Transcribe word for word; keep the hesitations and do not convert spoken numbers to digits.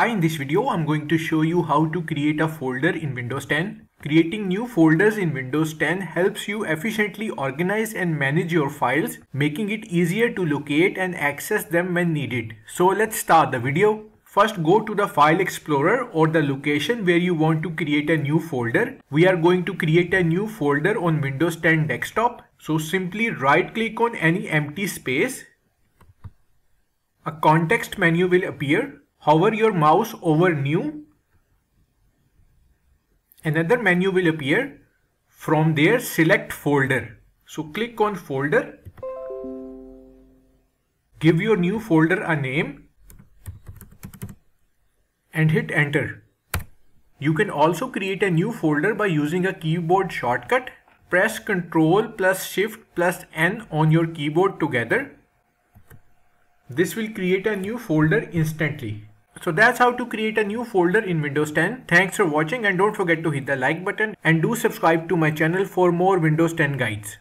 Hi, in this video I'm going to show you how to create a folder in Windows ten. Creating new folders in Windows ten helps you efficiently organize and manage your files, making it easier to locate and access them when needed. So let's start the video. First, go to the File Explorer or the location where you want to create a new folder. We are going to create a new folder on Windows ten desktop. So simply right click on any empty space. A context menu will appear. Hover your mouse over New. Another menu will appear. From there, select Folder. So click on Folder. Give your new folder a name and hit Enter. You can also create a new folder by using a keyboard shortcut. Press Ctrl plus Shift plus N on your keyboard together. This will create a new folder instantly. So that's how to create a new folder in Windows ten. Thanks for watching and don't forget to hit the like button and do subscribe to my channel for more Windows ten guides.